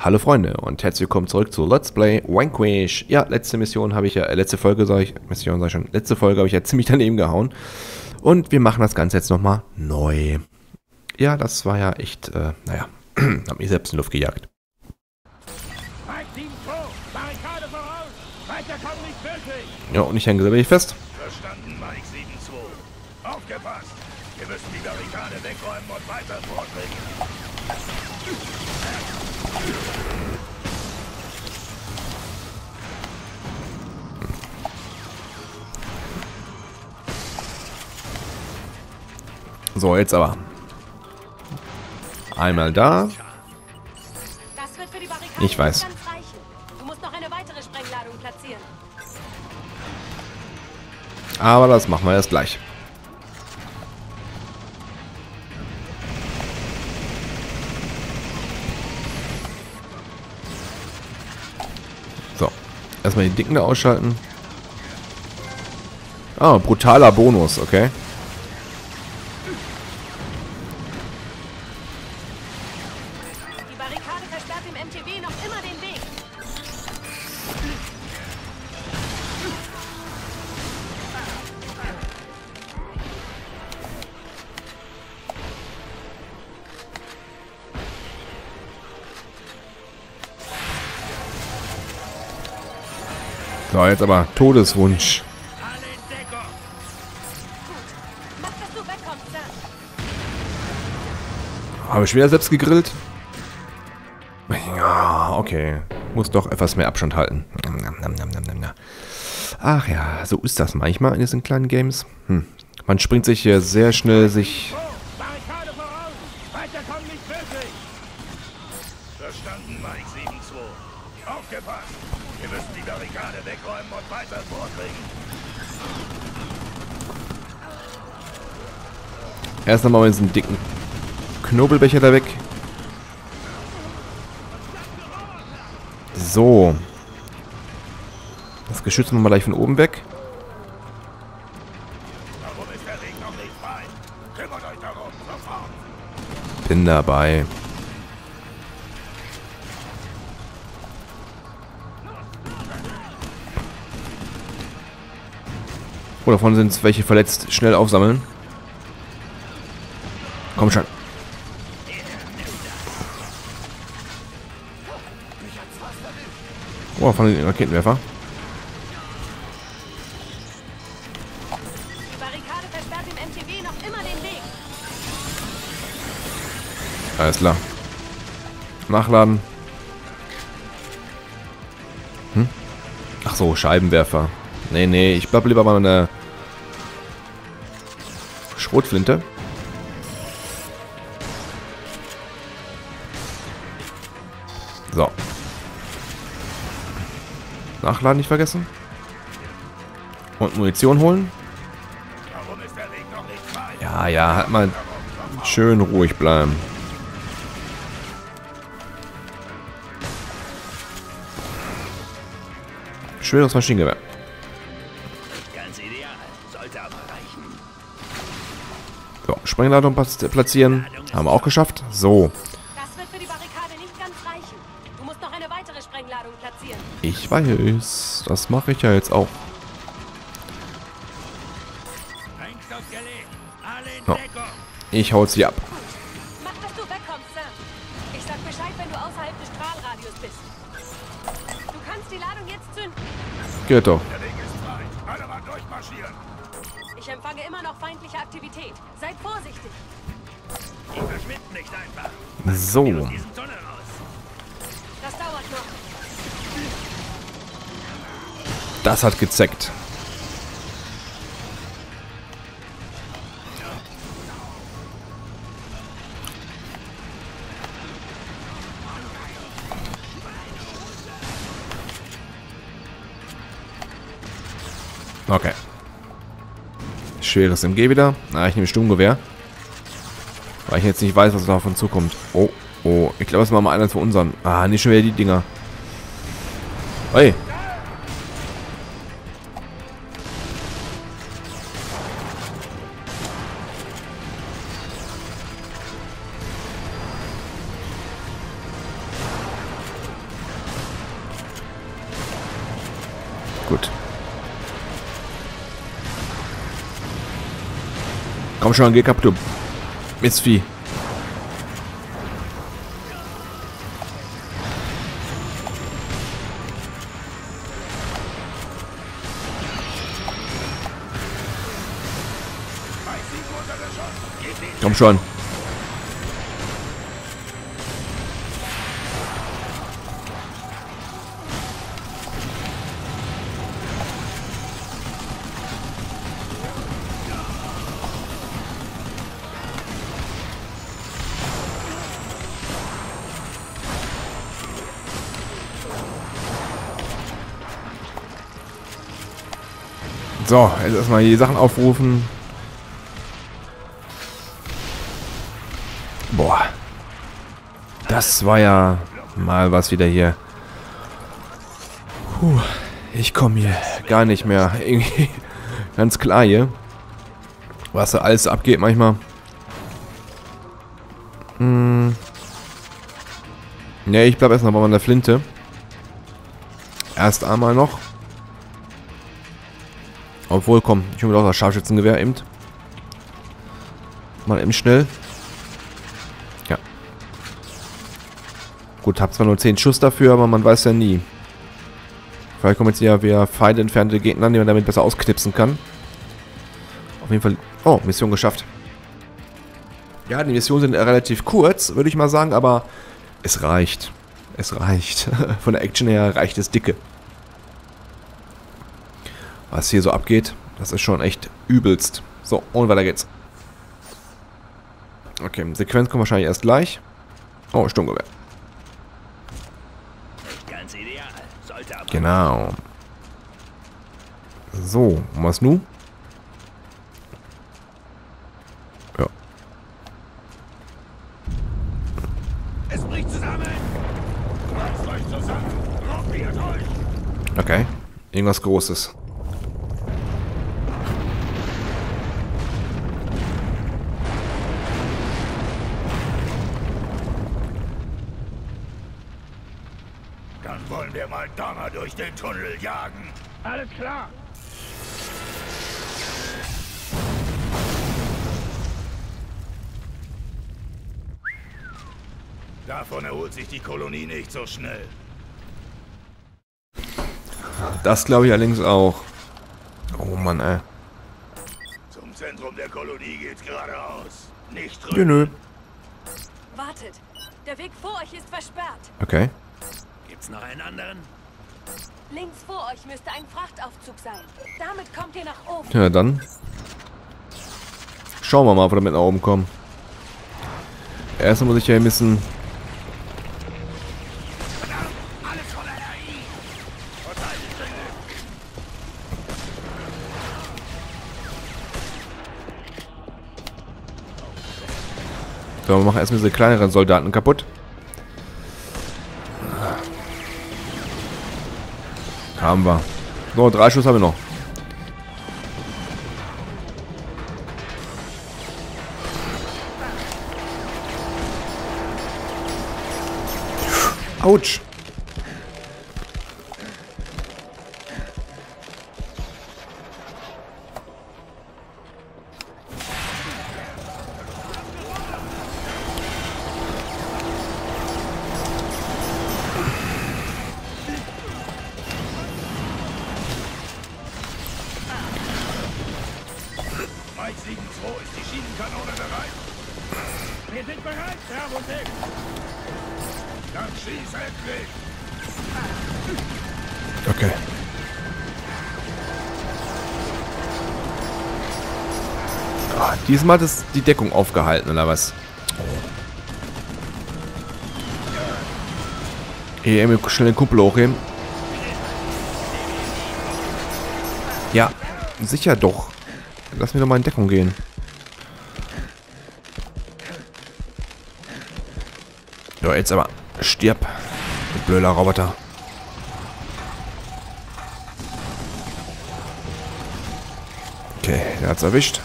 Hallo Freunde und herzlich willkommen zurück zu Let's Play Vanquish. Ja, letzte Folge habe ich ja ziemlich daneben gehauen. Und wir machen das Ganze jetzt nochmal neu. Ja, das war ja echt, naja, hab mich selbst in Luft gejagt. Ja, und ich hänge selber fest. Verstanden, Mike 7-2. Aufgepasst! Wir müssen die Barrikade wegräumen und weiter vorbringen. So, jetzt aber. Einmal da. Ich weiß. Aber das machen wir erst gleich. So. Erstmal die Dicken da ausschalten. Ah, brutaler Bonus, okay. So, jetzt aber Todeswunsch. Habe ich wieder selbst gegrillt? Ja, okay. Muss doch etwas mehr Abstand halten. Ach ja, so ist das manchmal in diesen kleinen Games. Man springt sich hier sehr schnell sich... Wir müssen die Barrikade wegräumen und weiter vorbringen. Erst einmal mit diesem dicken Knobelbecher da weg. So. Das Geschütz machen wir gleich von oben weg. Warum ist der Regen noch nicht frei? Kümmert euch darum, sofort. Bin dabei. Oh, davon sind es welche verletzt. Schnell aufsammeln. Komm schon. Oh, von den Raketenwerfer. Die Barrikade versperrt dem MTB noch immer den Weg. Alles klar. Nachladen. Ach so, Scheibenwerfer. Nee, nee, ich bleib lieber bei einer Schrotflinte. So. Nachladen nicht vergessen. Und Munition holen. Ja, ja, halt mal schön ruhig bleiben. Schönes Maschinengewehr. So, Sprengladung platzieren. Haben wir auch geschafft. So. Das wird für die Barrikade nicht ganz reichen. Du musst noch eine weitere Sprengladung platzieren. Ich weiß. Das mache ich ja jetzt auch. So. Ich hau sie ab. Mach, dass du wegkommst, Sam. Ich sag Bescheid, wenn du außerhalb des Strahlradius bist. Du kannst die Ladung jetzt zünden. Geht doch. Ich empfange immer noch feindliche Aktivität. Seid vorsichtig. Die verschwinden nicht einfach. So. Das dauert noch. Das hat gezeckt. Okay. Schweres MG wieder. Na, ich nehme Sturmgewehr. Weil ich jetzt nicht weiß, was da auf uns zukommt. Oh, oh. Ich glaube, das war mal einer von unseren. Ah, nicht schon wieder die Dinger. Hey. Komm schon, geh kaputt, du Mistvieh. Komm schon. So, jetzt erstmal die Sachen aufrufen. Boah. Das war ja mal was wieder hier. Puh, ich komme hier gar nicht mehr. Irgendwie ganz klar hier. Was da alles abgeht manchmal. Hm. Ne, ich bleib erstmal bei meiner Flinte. Erst einmal noch. Obwohl, komm, ich hole mir doch das Scharfschützengewehr eben. Mal eben schnell. Ja. Gut, hab zwar nur 10 Schuss dafür, aber man weiß ja nie. Vielleicht kommen jetzt hier wieder feinde entfernte Gegner an, die man damit besser ausknipsen kann. Auf jeden Fall... Oh, Mission geschafft. Ja, die Missionen sind relativ kurz, würde ich mal sagen, aber es reicht. Es reicht. Von der Action her reicht es dicke. Was hier so abgeht, das ist schon echt übelst. So, und weiter geht's. Okay, Sequenz kommt wahrscheinlich erst gleich. Oh, Sturmgewehr. Genau. So, was nun? Ja. Es bricht zusammen. Okay, irgendwas Großes. Durch den Tunnel jagen. Alles klar. Davon erholt sich die Kolonie nicht so schnell. Das glaube ich allerdings auch. Oh Mann, ey. Zum Zentrum der Kolonie geht's geradeaus. Nicht drüben. Nö, nö. Wartet. Der Weg vor euch ist versperrt. Okay. Gibt's noch einen anderen? Links vor euch müsste ein Frachtaufzug sein. Damit kommt ihr nach oben. Ja, dann. Schauen wir mal, ob wir damit nach oben kommen. Erstmal muss ich ja ein bisschen... So, wir machen erstmal diese kleineren Soldaten kaputt. Haben wir. So, 3 Schuss haben wir noch. Autsch. Okay. Oh, diesmal hat es die Deckung aufgehalten, oder was? Eben schnell den Kuppel hochheben. Ja, sicher doch. Lass mir doch mal in Deckung gehen. Ja, jetzt aber. Stirb, du blöder Roboter. Okay, der hat's erwischt.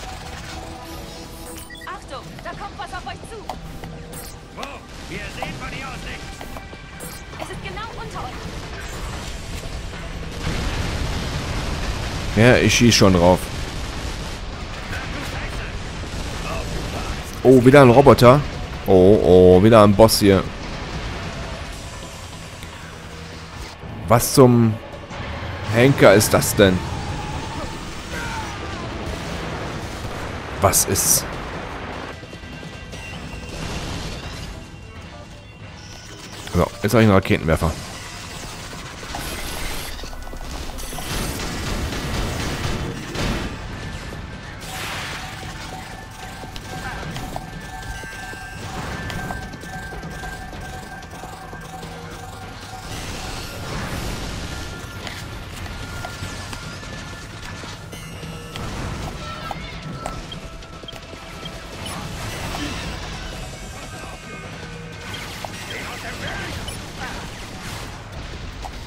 Achtung, da kommt was auf euch zu. Wo? Wir sehen von hier aus nichts. Es ist genau unter euch. Ja, ich schieß schon drauf. Oh, wieder ein Roboter. Oh, oh, wieder ein Boss hier. Was zum Henker ist das denn? Was ist? So, jetzt habe ich einen Raketenwerfer.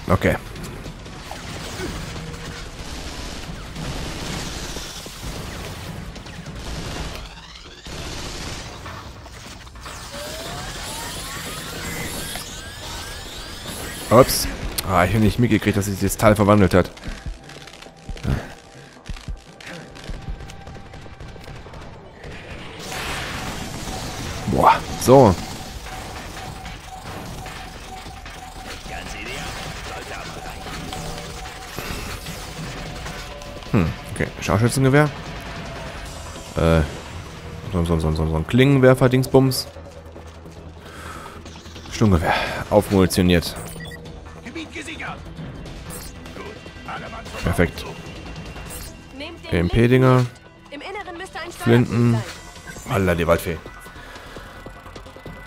Okay. Ups. Ah, ich habe nicht mitgekriegt, dass sich das Teil verwandelt hat. Boah, so. Okay, Scharfschützengewehr. So ein Klingenwerfer-Dingsbums. Sturmgewehr. Aufmunitioniert. Perfekt. EMP-Dinger. Flinten. Alla, die Waldfee.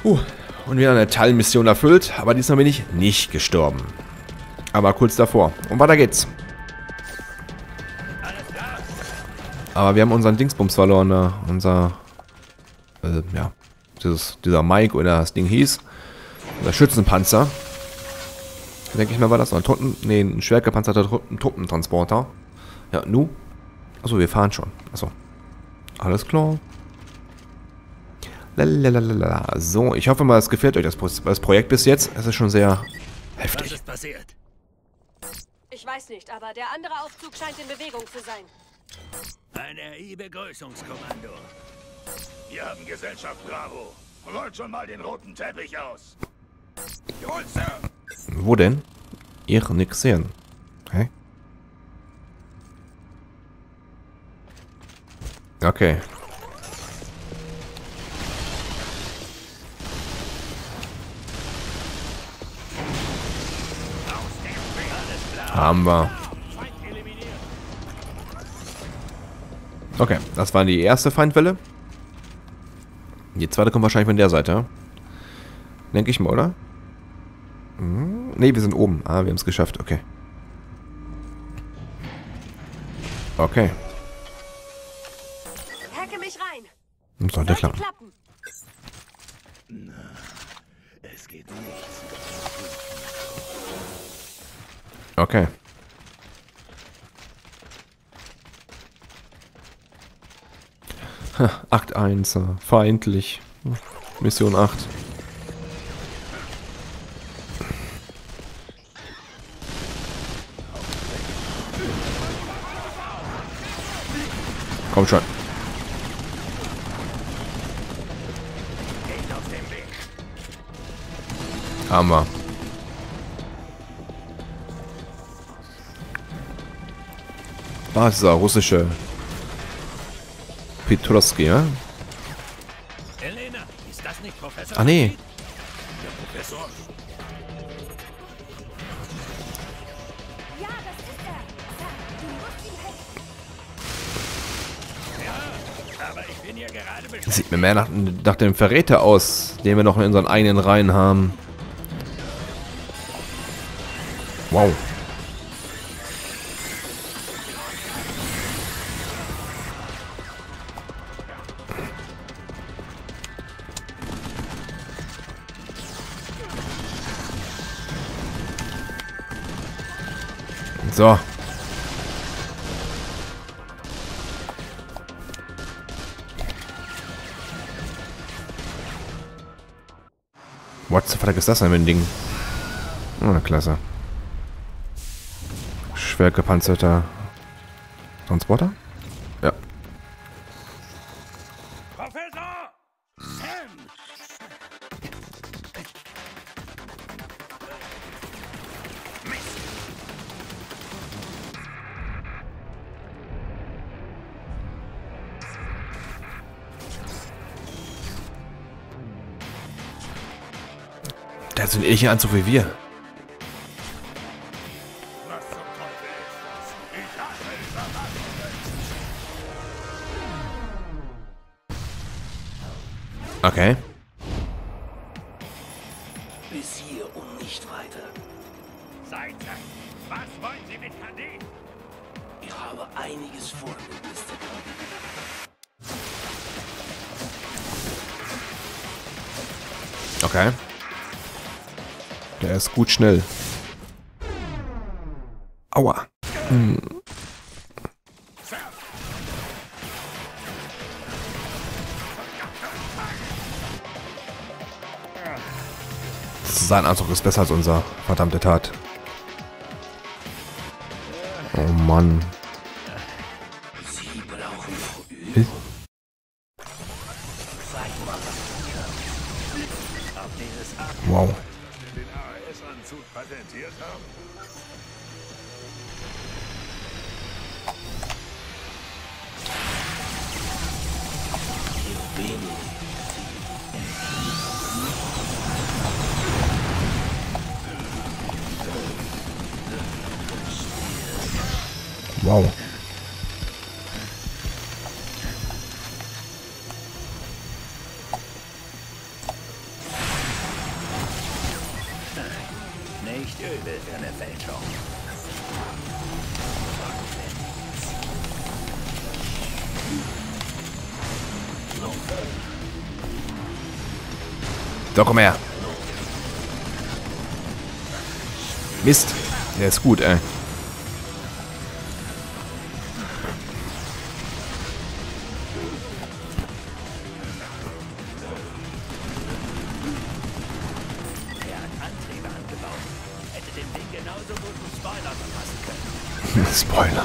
Und wieder eine Teilmission erfüllt, aber diesmal bin ich nicht gestorben. Aber kurz davor. Und weiter geht's. Aber wir haben unseren Dingsbums verloren, unser, ja, dieser Mike oder das Ding hieß, unser Schützenpanzer. Denke ich mal, war das noch ein Truppen, nee, ein schwer gepanzerter Truppentransporter. Ja, nu. Achso, wir fahren schon. Achso. Alles klar. Lalalala. So, ich hoffe mal, es gefällt euch das Projekt bis jetzt. Es ist schon sehr heftig. Was ist passiert? Ich weiß nicht, aber der andere Aufzug scheint in Bewegung zu sein. Ein RI-Begrüßungskommando. Wir haben Gesellschaft Bravo. Rollt schon mal den roten Teppich aus. Jawohl, Sir. Wo denn? Ich nix sehen. Hä? Okay. Haben wir. Okay, das war die erste Feindwelle. Die zweite kommt wahrscheinlich von der Seite. Denke ich mal, oder? Hm, ne, wir sind oben. Ah, wir haben es geschafft. Okay. Okay. Hacke mich rein. Sollte klappen. Na, es geht nichts. Okay. Akt 1, feindlich. Mission 8. Komm schon. Hammer. Basa, russische. Petrowski, ja? Elena, ist das nicht Professor? Ah, nee. Der Professor. Ja, das ist er. Du musst ihn helfen. Ja, aber ich bin hier gerade beschäftigt. Das sieht mir mehr nach dem Verräter aus, den wir noch in unseren eigenen Reihen haben. Wow. So. What the fuck ist das denn mit dem Ding? Oh, klasse. Schwer gepanzerter Transporter? Ja. Professor! Der hat so einen ähnlichen Anzug wie wir. Okay. Bis hier und nicht weiter. Was wollen Sie mit Kadeh? Ich habe einiges vor mit Mr. Kadeh. Okay. Der ist gut schnell. Aua. Hm. Sein Anzug ist besser als unser. Verdammte Tat. Oh Mann. Wow. Wow. Nicht übel für eine Fälschung. So, komm her. Mist. Der ist gut, ey. Spoiler.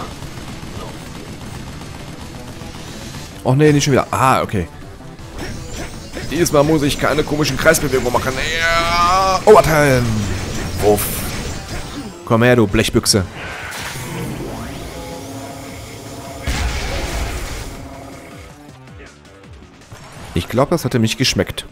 Och nee, nicht schon wieder. Ah, okay. Diesmal muss ich keine komischen Kreisbewegungen machen. Ja. Oh, Atem. Wuff. Komm her, du Blechbüchse. Ich glaube, das hatte mich geschmeckt.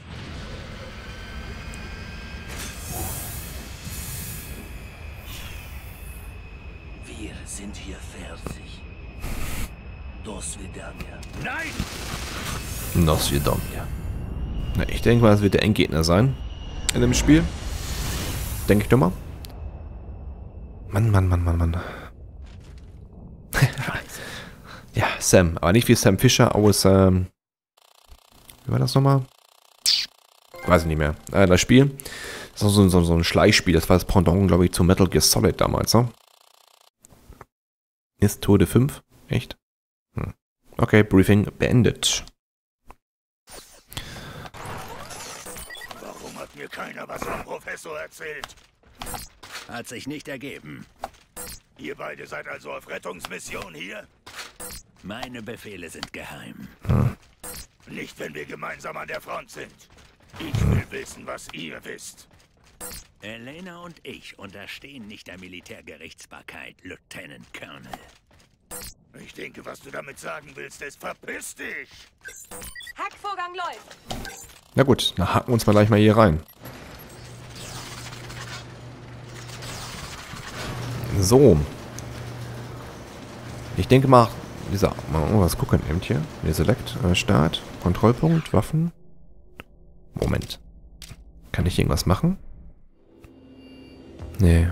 Nos Vidomia. Na, ich denke mal, das wird der Endgegner sein. In dem Spiel. Denke ich doch mal. Mann, Mann, Mann, Mann, Mann. Ja, Sam. Aber nicht wie Sam Fischer aus, wie war das nochmal? Weiß ich nicht mehr. Das Spiel. Das ist so ein Schleichspiel. Das war das Pendant, glaube ich, zu Metal Gear Solid damals, ne? Ist Tode 5? Echt? Hm. Okay, Briefing beendet. Warum hat mir keiner was vom Professor erzählt? Hat sich nicht ergeben. Ihr beide seid also auf Rettungsmission hier? Meine Befehle sind geheim. Hm. Nicht, wenn wir gemeinsam an der Front sind. Ich will wissen, was ihr wisst. Elena und ich unterstehen nicht der Militärgerichtsbarkeit, Lieutenant Colonel. Ich denke, was du damit sagen willst, ist verpiss dich! Hackvorgang läuft! Na gut, dann hacken wir uns mal gleich mal hier rein. So. Ich denke mal, dieser, mal irgendwas gucken, eben hier. Nee, Select, Start, Kontrollpunkt, Waffen. Moment. Kann ich irgendwas machen? Nee.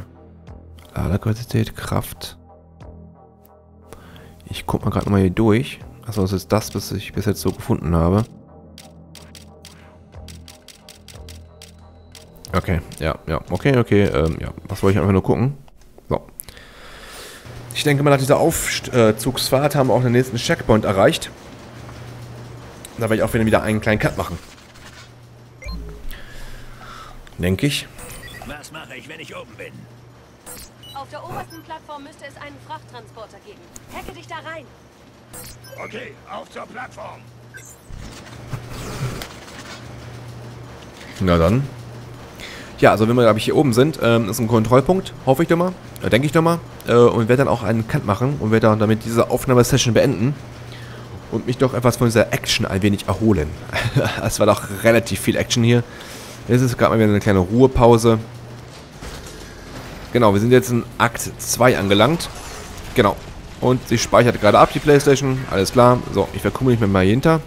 Ladequalität, Kraft. Ich guck mal gerade nochmal hier durch. Achso, das ist das, was ich bis jetzt so gefunden habe. Okay, ja, okay, ja. Was wollte ich einfach nur gucken? So. Ich denke mal, nach dieser Aufzugsfahrt haben wir auch den nächsten Checkpoint erreicht. Da werde ich auch wieder einen kleinen Cut machen. Denke ich. Was mache ich, wenn ich oben bin? Auf der obersten Plattform müsste es einen Frachttransporter geben. Hacke dich da rein. Okay, auf zur Plattform. Na dann. Ja, also wenn wir, glaube ich, hier oben sind, ist ein Kontrollpunkt, hoffe ich doch mal, denke ich doch mal. Und werde dann auch einen Cut machen und werde dann damit diese Aufnahmesession beenden. Und mich doch etwas von dieser Action ein wenig erholen. Es war doch relativ viel Action hier. Jetzt ist gerade mal wieder eine kleine Ruhepause. Genau, wir sind jetzt in Akt 2 angelangt. Genau. Und sie speichert gerade ab, die PlayStation. Alles klar. So, ich verkummel mich mal hier hinter.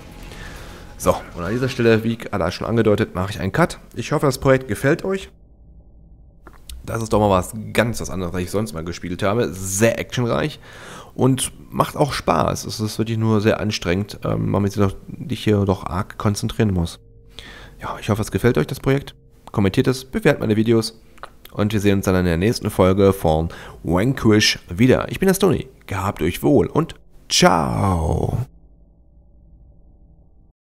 So, und an dieser Stelle, wie gerade schon angedeutet, mache ich einen Cut. Ich hoffe, das Projekt gefällt euch. Das ist doch mal was ganz was anderes, was ich sonst mal gespielt habe. Sehr actionreich und macht auch Spaß. Es ist wirklich nur sehr anstrengend, weil man sich hier doch arg konzentrieren muss. Ja, ich hoffe, es gefällt euch, das Projekt. Kommentiert es, bewertet meine Videos. Und wir sehen uns dann in der nächsten Folge von Vanquish wieder. Ich bin der Stony. Gehabt euch wohl und ciao.